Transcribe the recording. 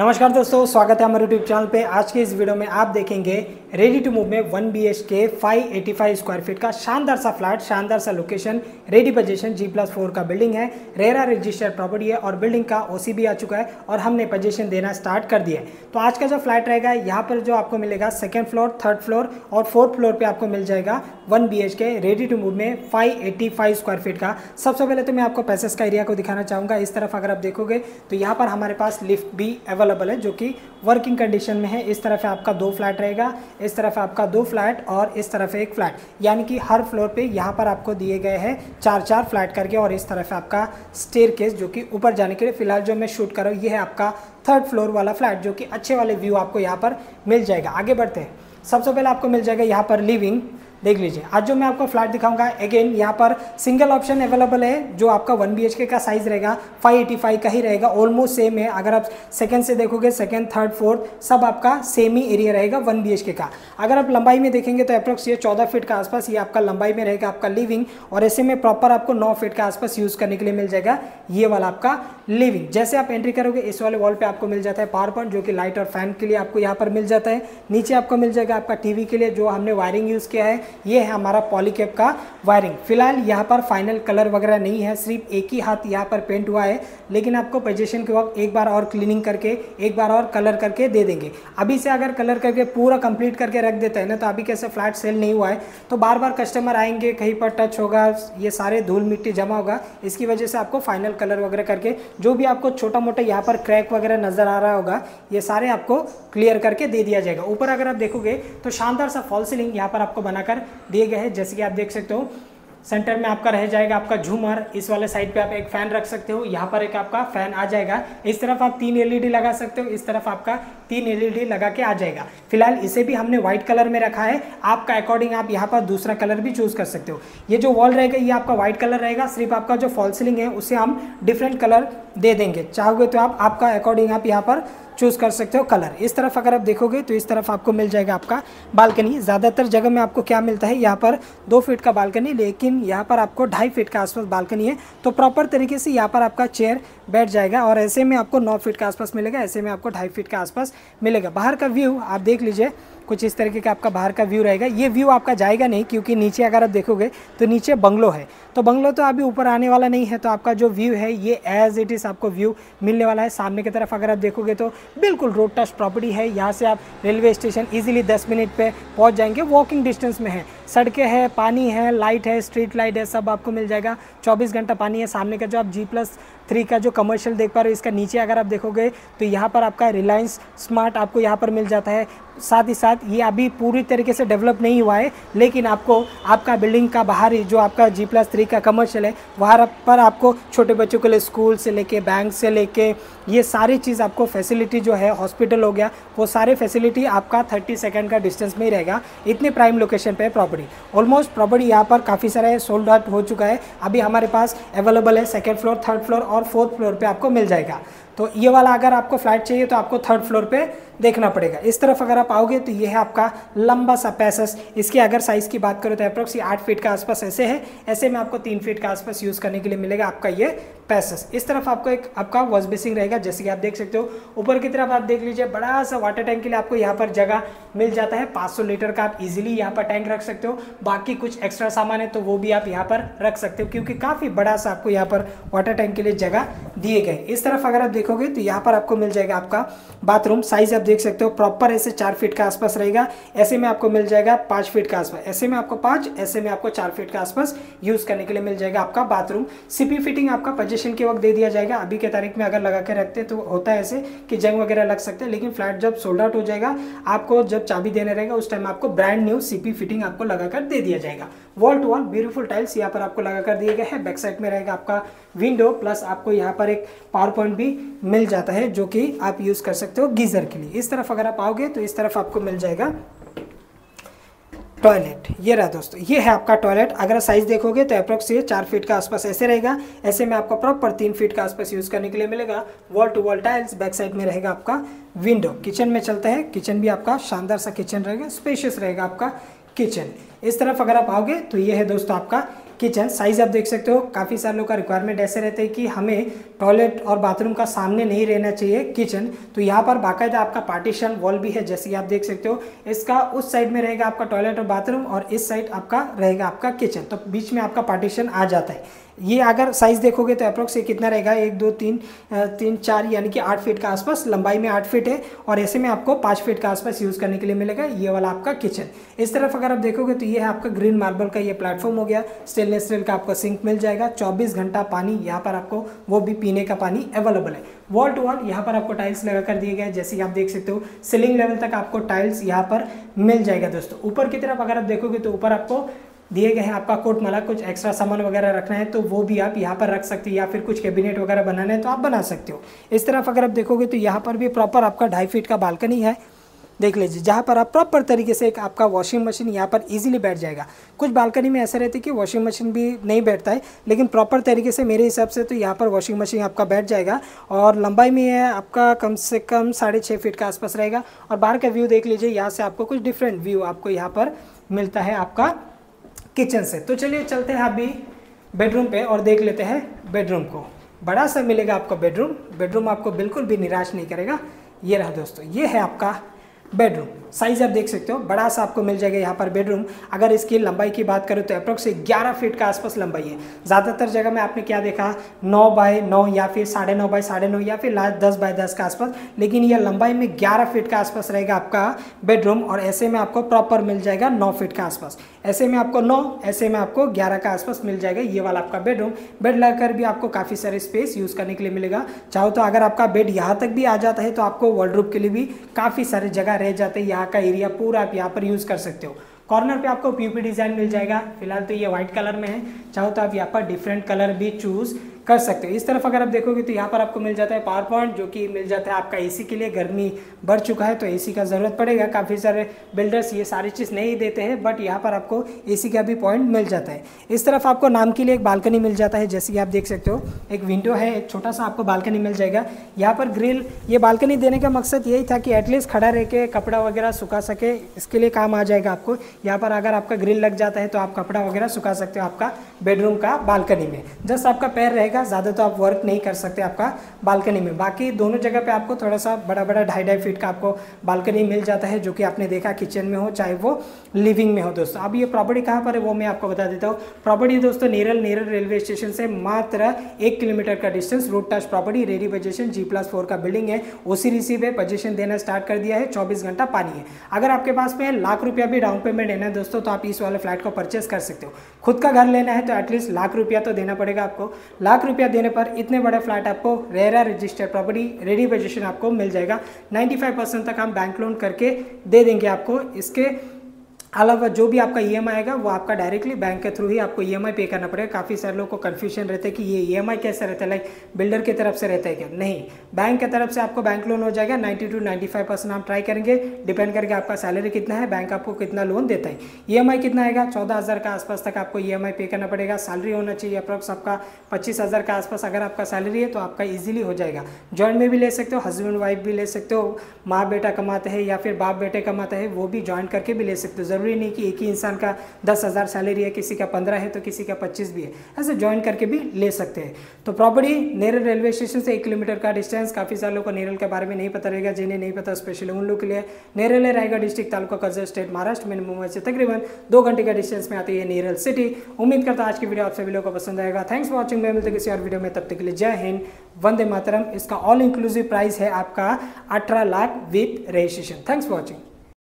नमस्कार दोस्तों, स्वागत है हमारे यूट्यूब चैनल पे। आज के इस वीडियो में आप देखेंगे रेडी टू मूव में 1 BHK 585 स्क्वायर फीट का शानदार सा फ्लैट, शानदार सा लोकेशन, रेडी पोजीशन, G+4 का बिल्डिंग है, रेरा रजिस्टर्ड प्रॉपर्टी है और बिल्डिंग का OC भी आ चुका है और हमने पोजीशन देना स्टार्ट कर दिया है। तो आज का जो फ्लैट रहेगा यहाँ पर जो आपको मिलेगा सेकेंड फ्लोर, थर्ड फ्लोर और फोर्थ फ्लोर पर आपको मिल जाएगा 1 BHK रेडी टू मूव में 585 स्क्वायर फीट का। सबसे पहले तो मैं आपको पैसेज का एरिया को दिखाना चाहूँगा। इस तरफ अगर आप देखोगे तो यहाँ पर हमारे पास लिफ्ट भी अवेलेबल है जो कि वर्किंग कंडीशन में है। इस तरफ आपका 2 फ्लैट रहेगा, इस तरफ आपका 2 फ्लैट और इस तरफ 1 फ्लैट, यानी कि हर फ्लोर पे यहाँ पर आपको दिए गए हैं 4-4 फ्लैट करके। और इस तरफ आपका स्टेयरकेस जो कि ऊपर जाने के लिए, फिलहाल जो मैं शूट कर रहा हूँ ये है आपका 3rd फ्लोर वाला फ्लैट, जो कि अच्छे वाले व्यू आपको यहाँ पर मिल जाएगा। आगे बढ़ते हैं। सबसे पहले आपको मिल जाएगा यहाँ पर लिविंग, देख लीजिए। आज जो मैं आपको फ्लैट दिखाऊंगा अगेन यहाँ पर सिंगल ऑप्शन अवेलेबल है, जो आपका 1 BHK का साइज़ रहेगा 585 का ही रहेगा, ऑलमोस्ट सेम है। अगर आप सेकंड से देखोगे, सेकंड, थर्ड, फोर्थ सब आपका सेम ही एरिया रहेगा 1 BHK का। अगर आप लंबाई में देखेंगे तो अप्रॉक्स ये 14 फीट का आसपास ये आपका लंबाई में रहेगा आपका लिविंग, और ऐसे में प्रॉपर आपको 9 फीट का आसपास यूज़ करने के लिए मिल जाएगा ये वाला आपका लिविंग। जैसे आप एंट्री करोगे इस वाले वॉल पर आपको मिल जाता है पावर पॉइंट, जो कि लाइट और फैन के लिए आपको यहाँ पर मिल जाता है। नीचे आपको मिल जाएगा आपका टीवी के लिए जो हमने वायरिंग यूज़ किया है, ये है हमारा पॉलीकेप का वायरिंग। फिलहाल यहाँ पर फाइनल कलर वगैरह नहीं है, सिर्फ एक ही हाथ यहाँ पर पेंट हुआ है, लेकिन आपको पोजीशन के वक्त एक बार और क्लीनिंग करके, एक बार और कलर करके दे देंगे। अभी से अगर कलर करके पूरा कंप्लीट करके रख देते हैं ना, तो अभी कैसे फ्लैट सेल नहीं हुआ है तो बार बार कस्टमर आएंगे, कहीं पर टच होगा, ये सारे धूल मिट्टी जमा होगा। इसकी वजह से आपको फाइनल कलर वगैरह करके जो भी आपको छोटा मोटा यहाँ पर क्रैक वगैरह नजर आ रहा होगा, ये सारे आपको क्लियर करके दे दिया जाएगा। ऊपर अगर आप देखोगे तो शानदार सा फॉल सीलिंग यहाँ पर आपको बनाकर दिए गए हैं, जैसे कि आप देख सकते हो। सेंटर में आपका रह जाएगा आपका झूमर, इस वाले साइड पे आप एक फैन रख सकते हो, यहाँ पर एक आपका फैन आ जाएगा। इस तरफ आप 3 LED लगा सकते हो, इस तरफ आपका 3 LED लगा के आ जाएगा। फिलहाल इसे भी हमने व्हाइट कलर में रखा है, आपका अकॉर्डिंग आप यहाँ पर दूसरा कलर भी चूज कर सकते हो। ये जो वॉल रहेगा ये आपका व्हाइट कलर रहेगा, सिर्फ आपका जो फॉल सीलिंग है उसे हम डिफरेंट कलर दे देंगे, चाहोगे तो आप आपका अकॉर्डिंग आप यहाँ पर चूज़ कर सकते हो कलर। इस तरफ अगर आप देखोगे तो इस तरफ आपको मिल जाएगा आपका बालकनी। ज़्यादातर जगह में आपको क्या मिलता है, यहाँ पर 2 फीट का बालकनी, लेकिन यहाँ पर आपको 2.5 फीट का आसपास बालकनी है। तो प्रॉपर तरीके से यहाँ पर आपका चेयर बैठ जाएगा और ऐसे में आपको 9 फीट के आसपास मिलेगा, ऐसे में आपको 2.5 फीट के आसपास मिलेगा। बाहर का व्यू आप देख लीजिए, कुछ इस तरीके का आपका बाहर का व्यू रहेगा। ये व्यू आपका जाएगा नहीं, क्योंकि नीचे अगर आप देखोगे तो नीचे बंगलो है, तो बंगलो तो अभी ऊपर आने वाला नहीं है, तो आपका जो व्यू है ये एज इट इज़ आपको व्यू मिलने वाला है। सामने की तरफ अगर आप देखोगे तो बिल्कुल रोड टच प्रॉपर्टी है, यहाँ से आप रेलवे स्टेशन इजीली 10 मिनट पे पहुँच जाएंगे, वॉकिंग डिस्टेंस में है। सड़कें हैं, पानी है, लाइट है, स्ट्रीट लाइट है, सब आपको मिल जाएगा। 24 घंटा पानी है। सामने का जो आप G+3 का जो कमर्शियल देख पा रहे हो, इसका नीचे अगर आप देखोगे तो यहाँ पर आपका रिलायंस स्मार्ट आपको यहाँ पर मिल जाता है। साथ ही साथ ये अभी पूरी तरीके से डेवलप नहीं हुआ है, लेकिन आपको आपका बिल्डिंग का बाहरी जो आपका G+3 का कमर्शियल है वहाँ पर आपको छोटे बच्चों के लिए स्कूल से लेके, बैंक से लेके, ये सारी चीज़ आपको फैसिलिटी जो है, हॉस्पिटल हो गया, वो सारे फैसिलिटी आपका 30 सेकेंड का डिस्टेंस में ही रहेगा। इतने प्राइम लोकेशन पर प्रॉपर्टी, ऑलमोस्ट प्रॉपर्टी यहाँ पर काफ़ी सारे सोल्ड आउट हो चुका है, अभी हमारे पास अवेलेबल है। 2nd फ्लोर, 3rd फ्लोर और 4th फ्लोर पे आपको मिल जाएगा। तो ये वाला अगर आपको फ्लैट चाहिए तो आपको 3rd फ्लोर पे देखना पड़ेगा। इस तरफ अगर आप आओगे तो ये है आपका लंबा सा पैसेज। इसके अगर साइज़ की बात करो तो अप्रॉक्स 8 फीट का आसपास ऐसे है, ऐसे में आपको 3 फीट का आसपास यूज़ करने के लिए मिलेगा आपका ये पैसेज। इस तरफ आपको एक आपका वॉश बेसिन रहेगा, जैसे कि आप देख सकते हो। ऊपर की तरफ आप देख लीजिए, बड़ा सा वाटर टैंक के लिए आपको यहाँ पर जगह मिल जाता है। 500 लीटर का आप ईजिली यहाँ पर टैंक रख सकते हो। बाकी कुछ एक्स्ट्रा सामान है तो वो भी आप यहाँ पर रख सकते हो, क्योंकि काफ़ी बड़ा सा आपको यहाँ पर वाटर टैंक के लिए जगह दिए गए। इस तरफ अगर आप देखोगे तो यहाँ पर आपको मिल जाएगा आपका बाथरूम। साइज़ आप देख सकते हो, प्रॉपर ऐसे 4 फीट के आसपास रहेगा, ऐसे में आपको मिल जाएगा 5 फीट के आसपास, ऐसे में आपको 5, ऐसे में आपको 4 फीट के आसपास यूज़ करने के लिए मिल जाएगा आपका बाथरूम। सीपी फिटिंग आपका पोजीशन के वक्त दे दिया जाएगा। अभी के तारीख में अगर लगा के रखते तो होता है ऐसे कि जंग वगैरह लग सकते हैं, लेकिन फ्लैट जब सोल्ड आउट हो जाएगा, आपको जब चाबी देने रहेगा उस टाइम आपको ब्रांड न्यू सीपी फिटिंग आपको लगाकर दे दिया जाएगा। Wall to wall beautiful tiles यहाँ पर आपको लगाकर दिए गए हैं। बैक साइड में रहेगा आपका विंडो, प्लस आपको यहाँ पर एक पावर पॉइंट भी मिल जाता है जो कि आप यूज़ कर सकते हो गीज़र के लिए। इस तरफ अगर आप आओगे तो इस तरफ आपको मिल जाएगा टॉयलेट। ये रहा दोस्तों, ये है आपका टॉयलेट। अगर साइज़ देखोगे तो अप्रॉक्स ये 4 फीट का आसपास ऐसे रहेगा, ऐसे में आपको प्रॉपर 3 फीट का आसपास यूज़ करने के लिए मिलेगा। Wall to wall tiles, back side में रहेगा आपका विंडो। किचन में चलता है, किचन भी आपका शानदार सा किचन रहेगा, स्पेशियस रहेगा आपका किचन। इस तरफ अगर आप आओगे तो ये है दोस्तों आपका किचन साइज़ आप देख सकते हो। काफ़ी सारे लोग का रिक्वायरमेंट ऐसे रहते हैं कि हमें टॉयलेट और बाथरूम का सामने नहीं रहना चाहिए किचन, तो यहाँ पर बाकायदा आपका पार्टीशन वॉल भी है, जैसे कि आप देख सकते हो। इसका उस साइड में रहेगा आपका टॉयलेट और बाथरूम और इस साइड आपका रहेगा आपका किचन, तो बीच में आपका पार्टीशन आ जाता है। ये अगर साइज़ देखोगे तो अप्रोक्स ये कितना रहेगा, 1 2 3 4 यानी कि 8 फीट के आसपास, लंबाई में 8 फीट है और ऐसे में आपको 5 फीट के आसपास यूज़ करने के लिए मिलेगा ये वाला आपका किचन। इस तरफ अगर आप देखोगे तो ये है आपका ग्रीन मार्बल का ये प्लेटफॉर्म हो गया, स्टेनलेस स्टील का आपका सिंक मिल जाएगा, 24 घंटा पानी यहाँ पर आपको, वो भी पीने का पानी अवेलेबल है। वॉल टू वॉल यहाँ पर आपको टाइल्स लगा कर दिए गए, जैसे कि आप देख सकते हो। सीलिंग लेवल तक आपको टाइल्स यहाँ पर मिल जाएगा दोस्तों। ऊपर की तरफ अगर आप देखोगे तो ऊपर आपको दिए गए हैं आपका कोट माला, कुछ एक्स्ट्रा सामान वगैरह रखना है तो वो भी आप यहाँ पर रख सकते हो, या फिर कुछ कैबिनेट वगैरह बनाना है तो आप बना सकते हो। इस तरफ अगर आप देखोगे तो यहाँ पर भी प्रॉपर आपका 2.5 फीट का बालकनी है, देख लीजिए, जहाँ पर आप प्रॉपर तरीके से एक आपका वॉशिंग मशीन यहाँ पर इजीली बैठ जाएगा। कुछ बालकनी में ऐसा रहता है कि वॉशिंग मशीन भी नहीं बैठता है, लेकिन प्रॉपर तरीके से मेरे हिसाब से तो यहाँ पर वॉशिंग मशीन आपका बैठ जाएगा और लंबाई में है आपका कम से कम 6.5 फीट के आसपास रहेगा। और बाहर का व्यू देख लीजिए, यहाँ से आपको कुछ डिफरेंट व्यू आपको यहाँ पर मिलता है आपका किचन से। तो चलिए चलते हैं अभी बेडरूम पे और देख लेते हैं बेडरूम को। बड़ा सा मिलेगा आपको बेडरूम, बेडरूम आपको बिल्कुल भी निराश नहीं करेगा। ये रहा दोस्तों, ये है आपका बेडरूम, साइज़ आप देख सकते हो, बड़ा सा आपको मिल जाएगा यहाँ पर बेडरूम। अगर इसकी लंबाई की बात करें तो अप्रोक्स 11 फीट के आसपास लंबाई है। ज़्यादातर जगह में आपने क्या देखा, 9 बाय 9 या फिर 9.5 बाय 9.5 या फिर लास्ट 10 बाय 10 के आसपास, लेकिन यह लंबाई में 11 फीट के आसपास रहेगा आपका बेडरूम और ऐसे में आपको प्रॉपर मिल जाएगा 9 फीट के आसपास। ऐसे में आपको 9, ऐसे में आपको 11 के आसपास मिल जाएगा ये वाला आपका बेडरूम। बेड लगाकर भी आपको काफ़ी सारे स्पेस यूज़ करने के लिए मिलेगा। चाहो तो अगर आपका बेड यहाँ तक भी आ जाता है तो आपको वॉर्डरोब के लिए भी काफ़ी सारे जगह रह जाते हैं, यहाँ का एरिया पूरा आप यहाँ पर यूज़ कर सकते हो। कॉर्नर पे आपको पीओपी डिज़ाइन मिल जाएगा, फिलहाल तो ये व्हाइट कलर में है, चाहो तो आप यहाँ पर डिफरेंट कलर भी चूज़ कर सकते हो। इस तरफ अगर आप देखोगे तो यहाँ पर आपको मिल जाता है पावर पॉइंट, जो कि मिल जाता है आपका एसी के लिए। गर्मी बढ़ चुका है तो एसी का ज़रूरत पड़ेगा, काफ़ी सारे बिल्डर्स ये सारी चीज़ नहीं देते हैं, बट यहाँ पर आपको एसी का भी पॉइंट मिल जाता है। इस तरफ आपको नाम के लिए एक बालकनी मिल जाता है, जैसे कि आप देख सकते हो, एक विंडो है, एक छोटा सा आपको बालकनी मिल जाएगा। यहाँ पर ग्रिल, ये बालकनी देने का मकसद यही था कि एटलीस्ट खड़ा रह के कपड़ा वगैरह सुखा सके, इसके लिए काम आ जाएगा आपको। यहाँ पर अगर आपका ग्रिल लग जाता है तो आप कपड़ा वगैरह सुखा सकते हो आपका बेडरूम का बालकनी में। जस्ट आपका पैर रहेगा, ज़्यादा तो आप वर्क नहीं कर सकते आपका बालकनी में। बाकी दोनों जगह पे आपको थोड़ा सा बड़ा 2.5 फीट का आपको बालकनी मिल जाता है, जो कि आपने देखा किचन में हो चाहे वो लिविंग में हो दोस्तों। अब ये प्रॉपर्टी कहाँ पर है वो मैं आपको बता देता हूँ। प्रॉपर्टी दोस्तों नेरल रेलवे स्टेशन से मात्र 1 किलोमीटर का distance, road touch property, ready position, G+4 का बिल्डिंग है, OC रिसीव है, पोजिशन देना स्टार्ट कर दिया है, 24 घंटा पानी है। अगर आपके पास में ₹1 लाख भी डाउन पेमेंट लेना है दोस्तों तो आप इस वाले फ्लैट को परचेस कर सकते हो। खुद का घर लेना है तो एटलीस्ट ₹1 लाख तो देना पड़ेगा आपको। ₹1 लाख देने पर इतने बड़ा फ्लैट आपको RERA registered property, ready position आपको मिल जाएगा। 95% तक हम बैंक लोन करके दे देंगे आपको। इसके अलावा जो भी आपका EMI आएगा वो आपका डायरेक्टली बैंक के थ्रू ही आपको EMI पे करना पड़ेगा। काफ़ी सारे लोगों को कन्फ्यूजन रहता है कि ये EMI कैसे रहता है, लाइक बिल्डर की तरफ से रहता है क्या? नहीं, बैंक की तरफ से आपको बैंक लोन हो जाएगा। 90 to 95% हम ट्राई करेंगे, डिपेंड करके आपका सैलरी कितना है, बैंक आपको कितना लोन देता है। EMI कितना आएगा, 14,000 के आसपास तक आपको EMI पे करना पड़ेगा। सैलरी होना चाहिए अप्रॉक्स आपका 25,000 के आसपास, अगर आपका सैलरी है तो आपका ईजिली हो जाएगा। जॉइंट में भी ले सकते हो, हस्बैंड वाइफ भी ले सकते हो, माँ बेटा कमाते हैं या फिर बाप बेटे कमाते हैं वो भी जॉइंट करके भी ले सकते हो। जरूरी नहीं कि एक ही इंसान का 10,000 सैलरी है, किसी का 15 है तो किसी का 25 भी है, ऐसे ज्वाइन करके भी ले सकते हैं। तो प्रॉपर्टी नेरल रेलवे स्टेशन से 1 किलोमीटर का डिस्टेंस। काफ़ी सारे लोगों को नेरल के बारे में नहीं पता रहेगा, जिन्हें नहीं पता स्पेशली उन लोग के लिए। नेरल है रायगढ़ डिस्ट्रिक्ट, तालुका कर्जत, स्टेट महाराष्ट्र में। मुंबई से तकरीबन 2 घंटे का डिस्टेंस में आती है नेरल सिटी। उम्मीद करता हूँ आज की वीडियो आप सभी लोगों को पसंद आएगा। थैंक्स फॉर वॉचिंग, मैं मिलते किसी और वीडियो में, तब तक के लिए जय हिंद, वंदे मातरम। इसका ऑल इंक्लूसिव प्राइस है आपका 18 lakh with registration. Thanks for watching.